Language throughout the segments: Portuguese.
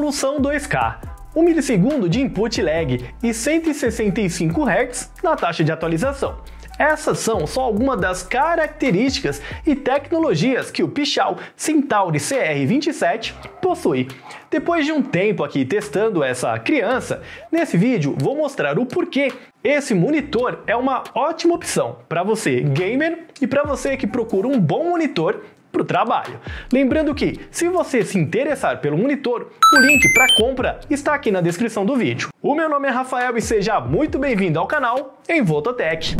resolução 2K, 1 milissegundo de input lag e 165 Hz na taxa de atualização. Essas são só algumas das características e tecnologias que o Pichau Centauri CR27 possui. Depois de um tempo aqui testando essa criança, nesse vídeo vou mostrar o porquê esse monitor é uma ótima opção para você gamer e para você que procura um bom monitor para o trabalho. Lembrando que, se você se interessar pelo monitor, o link para compra está aqui na descrição do vídeo. O meu nome é Rafael e seja muito bem-vindo ao canal Envolto Tech.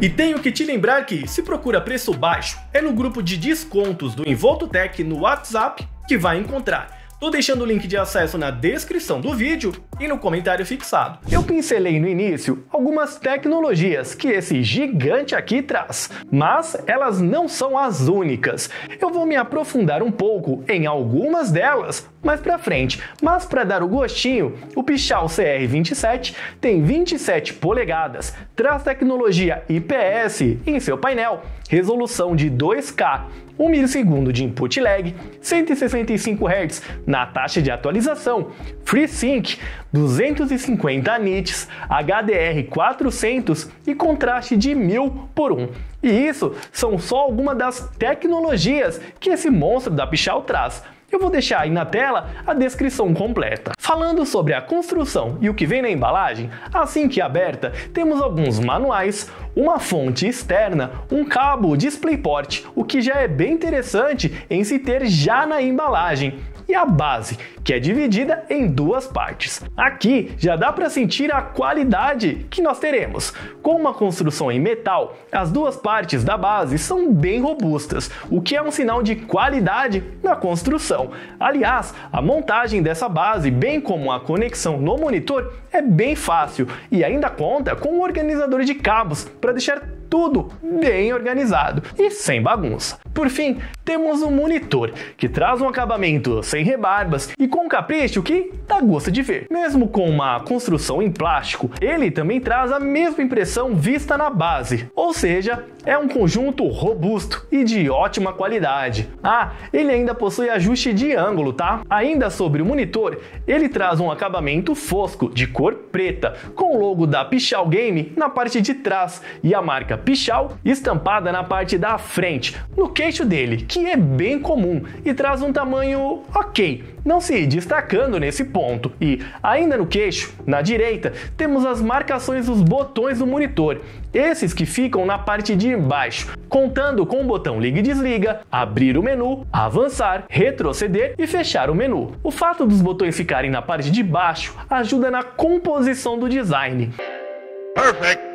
E tenho que te lembrar que, se procura preço baixo, é no grupo de descontos do Envolto Tech no WhatsApp que vai encontrar. Tô deixando o link de acesso na descrição do vídeo e no comentário fixado. Eu pincelei no início algumas tecnologias que esse gigante aqui traz, mas elas não são as únicas. Eu vou me aprofundar um pouco em algumas delas mais pra frente, mas para dar o gostinho, o Pichau CR27 tem 27 polegadas, traz tecnologia IPS em seu painel, resolução de 2K, 1 milissegundo de input lag, 165 Hz na taxa de atualização, Freesync, 250 nits, HDR 400 e contraste de 1000 por 1. E isso são só algumas das tecnologias que esse monstro da Pichau traz. Eu vou deixar aí na tela a descrição completa. Falando sobre a construção e o que vem na embalagem, assim que aberta, temos alguns manuais, uma fonte externa, um cabo DisplayPort, o que já é bem interessante em se ter já na embalagem, e a base, que é dividida em duas partes. Aqui já dá para sentir a qualidade que nós teremos. Com uma construção em metal, as duas partes da base são bem robustas, o que é um sinal de qualidade na construção. Aliás, a montagem dessa base, bem como a conexão no monitor, é bem fácil e ainda conta com um organizador de cabos para deixar tudo bem organizado e sem bagunça. Por fim, temos um monitor que traz um acabamento sem rebarbas e com um capricho que dá gosto de ver. Mesmo com uma construção em plástico, ele também traz a mesma impressão vista na base, ou seja, é um conjunto robusto e de ótima qualidade. Ah, ele ainda possui ajuste de ângulo, tá? Ainda sobre o monitor, ele traz um acabamento fosco de cor preta com o logo da Pichal Game na parte de trás e a marca Pichau estampada na parte da frente, no queixo dele, que é bem comum e traz um tamanho ok, não se destacando nesse ponto. E ainda no queixo, na direita, temos as marcações dos botões do monitor, esses que ficam na parte de baixo, contando com o botão liga e desliga, abrir o menu, avançar, retroceder e fechar o menu. O fato dos botões ficarem na parte de baixo ajuda na composição do design. Perfect.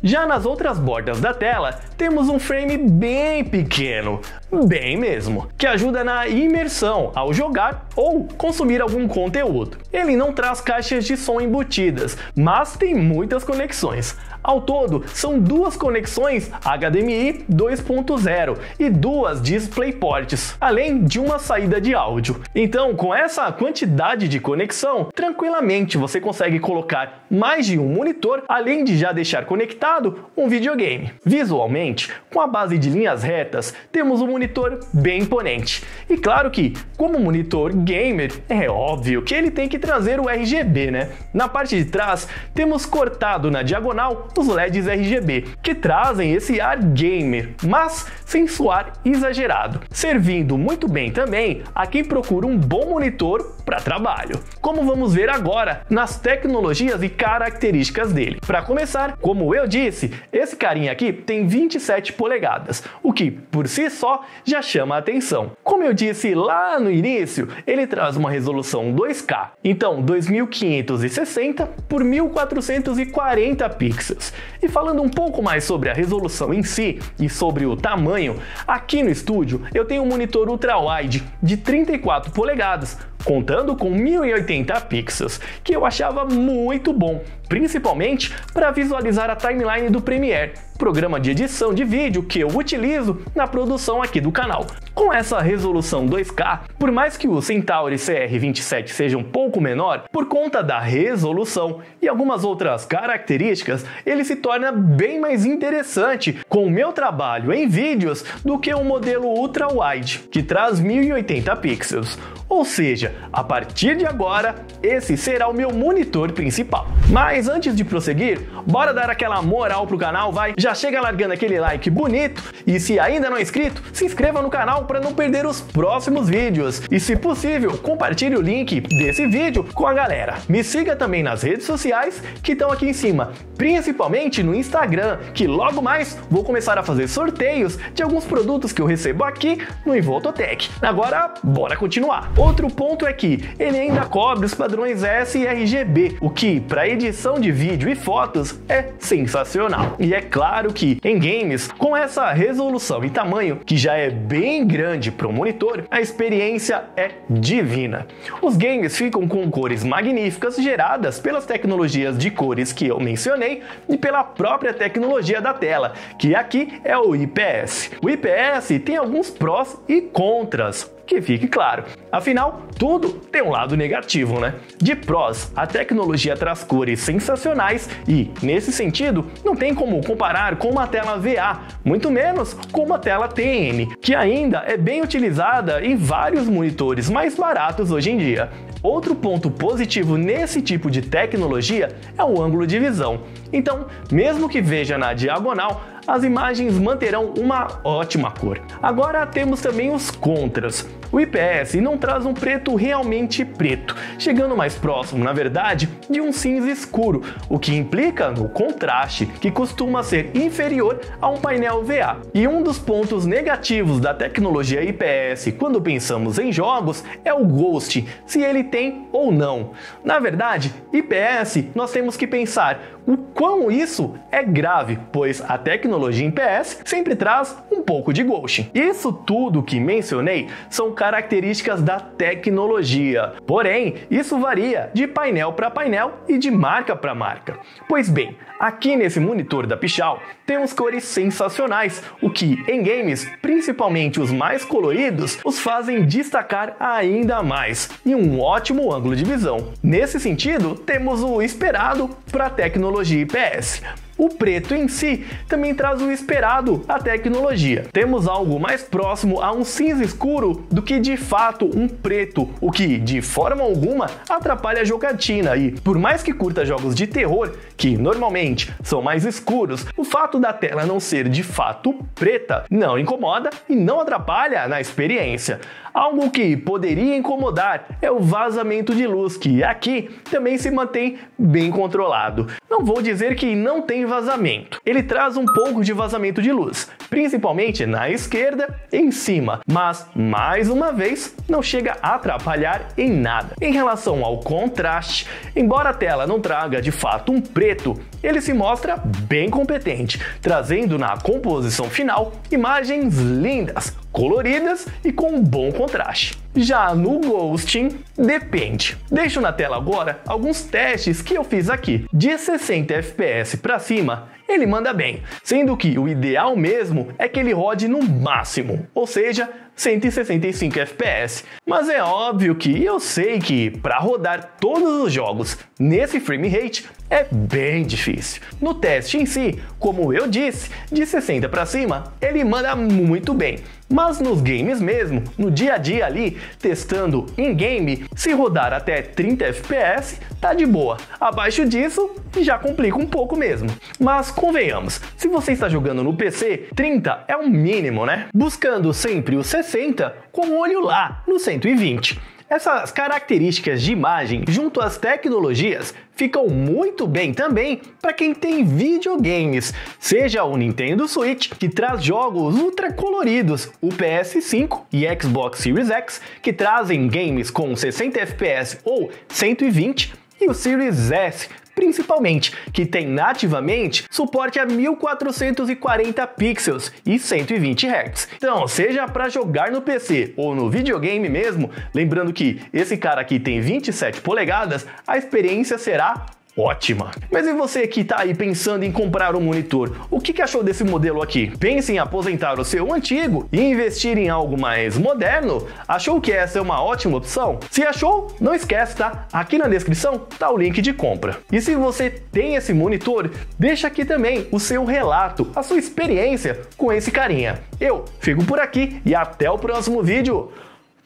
Já nas outras bordas da tela, temos um frame bem pequeno, bem mesmo, que ajuda na imersão ao jogar ou consumir algum conteúdo. Ele não traz caixas de som embutidas, mas tem muitas conexões. Ao todo, são duas conexões HDMI 2.0 e duas DisplayPorts, além de uma saída de áudio. Então, com essa quantidade de conexão, tranquilamente você consegue colocar mais de um monitor, além de já deixar conectado um videogame. Visualmente, com a base de linhas retas, temos um monitor bem imponente. E claro que, como monitor gamer, é óbvio que ele tem que trazer o RGB, né? Na parte de trás, temos cortado na diagonal os LEDs RGB, que trazem esse ar gamer, mas sem soar exagerado, servindo muito bem também a quem procura um bom monitor para trabalho. Como vamos ver agora nas tecnologias e características dele. Para começar, como eu disse, esse carinha aqui tem 27 polegadas, o que por si só já chama a atenção. Como eu disse lá no início, ele traz uma resolução 2K, então 2560 por 1440 pixels. E falando um pouco mais sobre a resolução em si e sobre o tamanho, aqui no estúdio eu tenho um monitor ultra-wide de 34 polegadas, contando com 1080 pixels, que eu achava muito bom, principalmente para visualizar a timeline do Premiere, programa de edição de vídeo que eu utilizo na produção aqui do canal. Com essa resolução 2K, por mais que o Centauri CR27 seja um pouco menor, por conta da resolução e algumas outras características, ele se torna bem mais interessante com o meu trabalho em vídeos do que o modelo ultra-wide, que traz 1080 pixels. Ou seja, a partir de agora, esse será o meu monitor principal. Mas antes de prosseguir, bora dar aquela moral pro canal, vai? Já chega largando aquele like bonito e se ainda não é inscrito, se inscreva no canal para não perder os próximos vídeos. E se possível, compartilhe o link desse vídeo com a galera. Me siga também nas redes sociais que estão aqui em cima, principalmente no Instagram, que logo mais vou começar a fazer sorteios de alguns produtos que eu recebo aqui no Envolto Tech. Agora, bora continuar. Outro ponto é que ele ainda cobre os padrões S e RGB, o que para edição de vídeo e fotos é sensacional. E é claro que em games, com essa resolução e tamanho que já é bem grande para o monitor, a experiência é divina. Os games ficam com cores magníficas geradas pelas tecnologias de cores que eu mencionei e pela própria tecnologia da tela, que aqui é o IPS. O IPS tem alguns prós e contras, que fique claro. Afinal, tudo tem um lado negativo, né? De prós, a tecnologia traz cores sensacionais e, nesse sentido, não tem como comparar com uma tela VA, muito menos com uma tela TN, que ainda é bem utilizada em vários monitores mais baratos hoje em dia. Outro ponto positivo nesse tipo de tecnologia é o ângulo de visão. Então, mesmo que veja na diagonal, as imagens manterão uma ótima cor. Agora temos também os contras. O IPS não traz um preto realmente preto, chegando mais próximo, na verdade, de um cinza escuro, o que implica no contraste, que costuma ser inferior a um painel VA. E um dos pontos negativos da tecnologia IPS quando pensamos em jogos é o ghost, se ele tem ou não. Na verdade, IPS nós temos que pensar o quão isso é grave, pois a tecnologia IPS sempre traz um pouco de ghost. Isso tudo que mencionei são características da tecnologia. Porém, isso varia de painel para painel e de marca para marca. Pois bem, aqui nesse monitor da Pichau temos cores sensacionais, o que em games, principalmente os mais coloridos, os fazem destacar ainda mais e um ótimo ângulo de visão. Nesse sentido, temos o esperado para a tecnologia IPS. O preto em si também traz o esperado à tecnologia. Temos algo mais próximo a um cinza escuro do que de fato um preto, o que de forma alguma atrapalha a jogatina e, por mais que curta jogos de terror, que normalmente são mais escuros, o fato da tela não ser de fato preta não incomoda e não atrapalha na experiência. Algo que poderia incomodar é o vazamento de luz, que aqui também se mantém bem controlado. Não vou dizer que não tem vazamento. Ele traz um pouco de vazamento de luz, principalmente na esquerda e em cima, mas mais uma vez não chega a atrapalhar em nada. Em relação ao contraste, embora a tela não traga de fato um preto, ele se mostra bem competente, trazendo na composição final imagens lindas, coloridas e com um bom contraste. Já no ghosting, depende. Deixo na tela agora alguns testes que eu fiz aqui. De 60 FPS para cima, ele manda bem, sendo que o ideal mesmo é que ele rode no máximo, ou seja, 165 FPS. Mas é óbvio que eu sei que para rodar todos os jogos nesse frame rate é bem difícil. No teste em si, como eu disse, de 60 para cima, ele manda muito bem. Mas nos games mesmo, no dia a dia ali, testando in-game, se rodar até 30 FPS, tá de boa. Abaixo disso, já complica um pouco mesmo. Mas convenhamos, se você está jogando no PC, 30 é o mínimo, né? Buscando sempre os 60 com o olho lá no 120. Essas características de imagem junto às tecnologias ficam muito bem também para quem tem videogames, seja o Nintendo Switch, que traz jogos ultra coloridos, o PS5 e Xbox Series X, que trazem games com 60 FPS ou 120, e o Series S, principalmente, que tem nativamente suporte a 1440 pixels e 120 Hz. Então, seja para jogar no PC ou no videogame mesmo, lembrando que esse cara aqui tem 27 polegadas, a experiência será ótima. Mas e você que tá aí pensando em comprar um monitor, o que achou desse modelo aqui? Pensa em aposentar o seu antigo e investir em algo mais moderno? Achou que essa é uma ótima opção? Se achou, não esquece, tá? Aqui na descrição tá o link de compra. E se você tem esse monitor, deixa aqui também o seu relato, a sua experiência com esse carinha. Eu fico por aqui e até o próximo vídeo.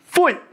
Fui!